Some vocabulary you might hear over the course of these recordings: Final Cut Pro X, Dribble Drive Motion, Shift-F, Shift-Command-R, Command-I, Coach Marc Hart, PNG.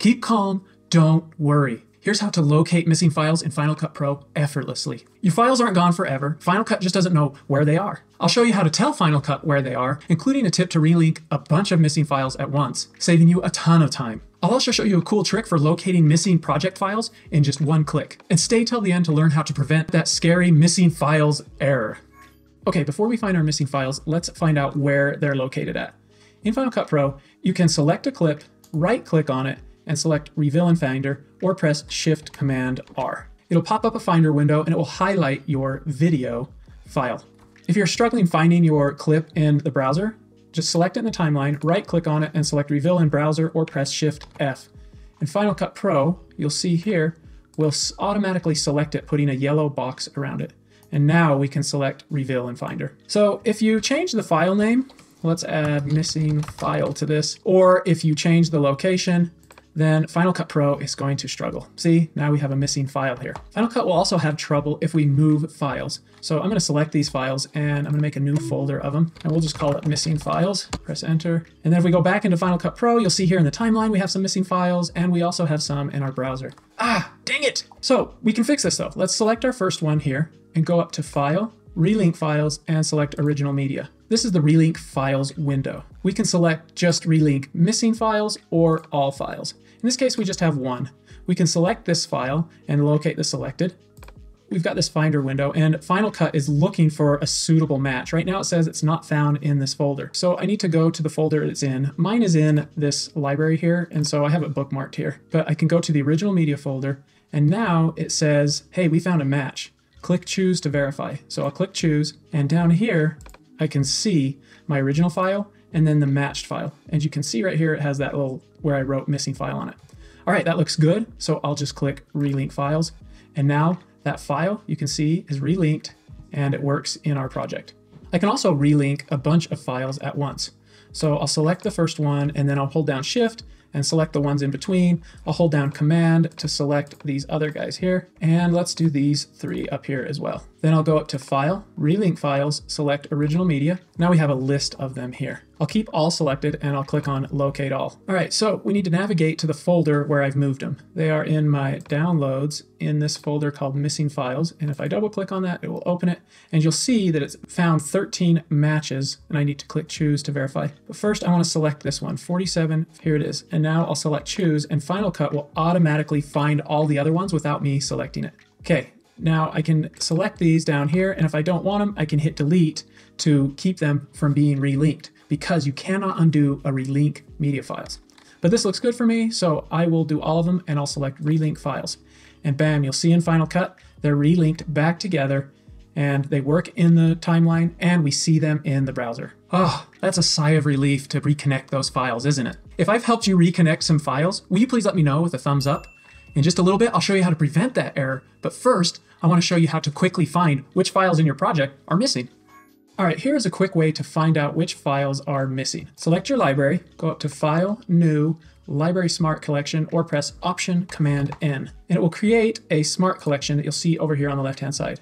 Keep calm, don't worry. Here's how to locate missing files in Final Cut Pro effortlessly. Your files aren't gone forever. Final Cut just doesn't know where they are. I'll show you how to tell Final Cut where they are, including a tip to relink a bunch of missing files at once, saving you a ton of time. I'll also show you a cool trick for locating missing project files in just one click. And stay till the end to learn how to prevent that scary missing files error. Okay, before we find our missing files, let's find out where they're located at. In Final Cut Pro, you can select a clip, right-click on it, and select Reveal in Finder, or press Shift-Command-R. It'll pop up a Finder window and it will highlight your video file. If you're struggling finding your clip in the browser, just select it in the timeline, right-click on it, and select Reveal in Browser, or press Shift-F. In Final Cut Pro, you'll see here, we'll automatically select it, putting a yellow box around it. And now we can select Reveal in Finder. So if you change the file name, let's add missing file to this, or if you change the location, then Final Cut Pro is going to struggle. See, now we have a missing file here. Final Cut will also have trouble if we move files. So I'm going to select these files and I'm going to make a new folder of them, and we'll just call it missing files, press enter. And then if we go back into Final Cut Pro, you'll see here in the timeline, we have some missing files and we also have some in our browser. Ah, dang it. So we can fix this though. Let's select our first one here and go up to File, Relink Files, and select Original Media. This is the Relink Files window. We can select just Relink Missing Files or All Files. In this case, we just have one. We can select this file and locate the selected. We've got this Finder window, and Final Cut is looking for a suitable match. Right now it says it's not found in this folder. So I need to go to the folder it's in. Mine is in this library here, and so I have it bookmarked here. But I can go to the Original Media folder, and now it says, hey, we found a match. Click Choose to verify. So I'll click Choose, and down here, I can see my original file and then the matched file. And you can see right here, it has that little where I wrote missing file on it. All right, that looks good. So I'll just click Relink Files. And now that file you can see is relinked and it works in our project. I can also relink a bunch of files at once. So I'll select the first one and then I'll hold down Shift and select the ones in between. I'll hold down Command to select these other guys here. And let's do these three up here as well. Then I'll go up to File, Relink Files, select Original Media. Now we have a list of them here. I'll keep all selected and I'll click on Locate All. All right, so we need to navigate to the folder where I've moved them. They are in my downloads in this folder called Missing Files. And if I double click on that, it will open it. And you'll see that it's found 13 matches, and I need to click Choose to verify. But first I wanna select this one, 47, here it is. And now I'll select Choose, and Final Cut will automatically find all the other ones without me selecting it. Okay, now I can select these down here, and if I don't want them, I can hit delete to keep them from being relinked, because you cannot undo a relink media files. But this looks good for me, so I will do all of them, and I'll select Relink Files. And bam, you'll see in Final Cut, they're relinked back together, and they work in the timeline, and we see them in the browser. Oh, that's a sigh of relief to reconnect those files, isn't it? If I've helped you reconnect some files, will you please let me know with a thumbs up? In just a little bit, I'll show you how to prevent that error, but first, I want to show you how to quickly find which files in your project are missing. All right, here's a quick way to find out which files are missing. Select your library, go up to File, New, Library Smart Collection, or press Option-Command-N, and it will create a smart collection that you'll see over here on the left-hand side.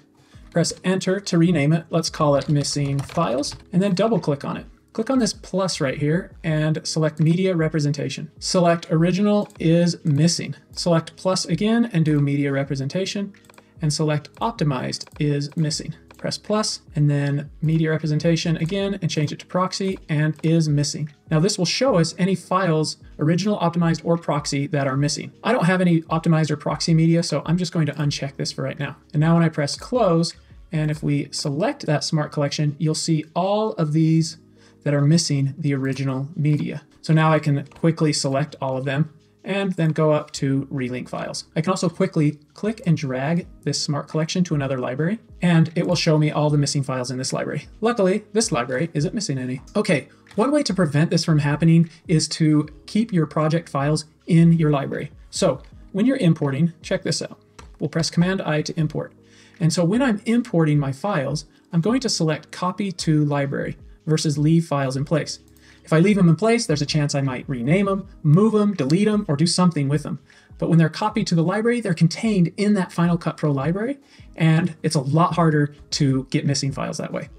Press Enter to rename it. Let's call it Missing Files, and then double-click on it. Click on this plus right here and select Media Representation. Select Original is Missing. Select plus again and do Media Representation, and select Optimized is Missing. Press plus and then Media Representation again and change it to Proxy and is Missing. Now this will show us any files, original, optimized, or proxy that are missing. I don't have any optimized or proxy media, so I'm just going to uncheck this for right now. And now when I press close, and if we select that smart collection, you'll see all of these that are missing the original media. So now I can quickly select all of them and then go up to Relink Files. I can also quickly click and drag this smart collection to another library, and it will show me all the missing files in this library. Luckily, this library isn't missing any. Okay, one way to prevent this from happening is to keep your project files in your library. So when you're importing, check this out. We'll press Command-I to import. And so when I'm importing my files, I'm going to select Copy to Library versus Leave Files in Place. If I leave them in place, there's a chance I might rename them, move them, delete them, or do something with them. But when they're copied to the library, they're contained in that Final Cut Pro library, and it's a lot harder to get missing files that way.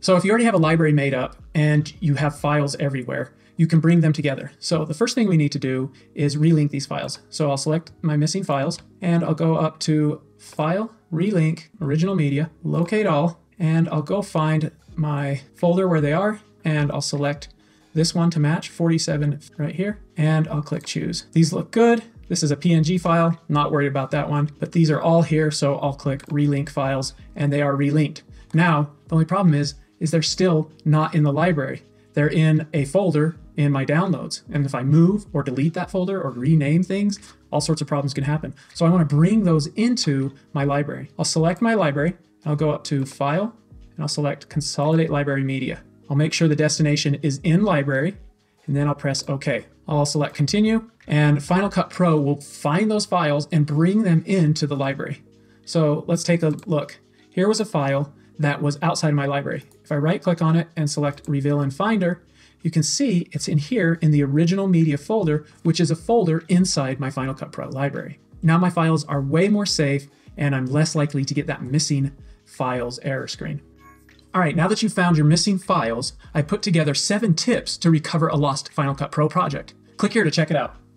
So if you already have a library made up and you have files everywhere, you can bring them together. So the first thing we need to do is relink these files. So I'll select my missing files and I'll go up to File, Relink, Original Media, Locate All, and I'll go find my folder where they are, and I'll select this one to match, 47 right here, and I'll click Choose. These look good. This is a PNG file, not worried about that one, but these are all here, so I'll click Relink Files, and they are relinked. Now, the only problem is they're still not in the library. They're in a folder in my downloads. And if I move or delete that folder or rename things, all sorts of problems can happen. So I want to bring those into my library. I'll select my library. I'll go up to File, and I'll select Consolidate Library Media. I'll make sure the destination is in library, and then I'll press OK. I'll select Continue, and Final Cut Pro will find those files and bring them into the library. So let's take a look. Here was a file that was outside of my library. If I right click on it and select Reveal in Finder, you can see it's in here in the Original Media folder, which is a folder inside my Final Cut Pro library. Now my files are way more safe and I'm less likely to get that missing files error screen. All right, now that you've found your missing files, I put together 7 tips to recover a lost Final Cut Pro project. Click here to check it out.